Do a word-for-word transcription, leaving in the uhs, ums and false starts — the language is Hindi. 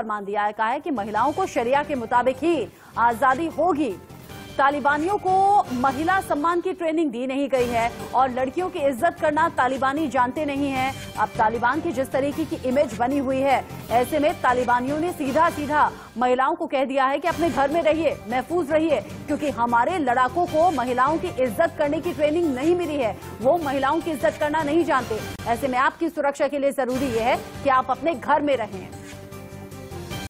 फरमान दिया है कि महिलाओं को शरिया के मुताबिक ही आजादी होगी। तालिबानियों को महिला सम्मान की ट्रेनिंग दी नहीं गई है और लड़कियों की इज्जत करना तालिबानी जानते नहीं हैं। अब तालिबान की जिस तरीके की इमेज बनी हुई है, ऐसे में तालिबानियों ने सीधा सीधा महिलाओं को कह दिया है कि अपने घर में रहिए, महफूज रहिए, क्योंकि हमारे लड़ाकों को महिलाओं की इज्जत करने की ट्रेनिंग नहीं मिली है। वो महिलाओं की इज्जत करना नहीं जानते। ऐसे में आपकी सुरक्षा के लिए जरूरी यह है कि आप अपने घर में रहें।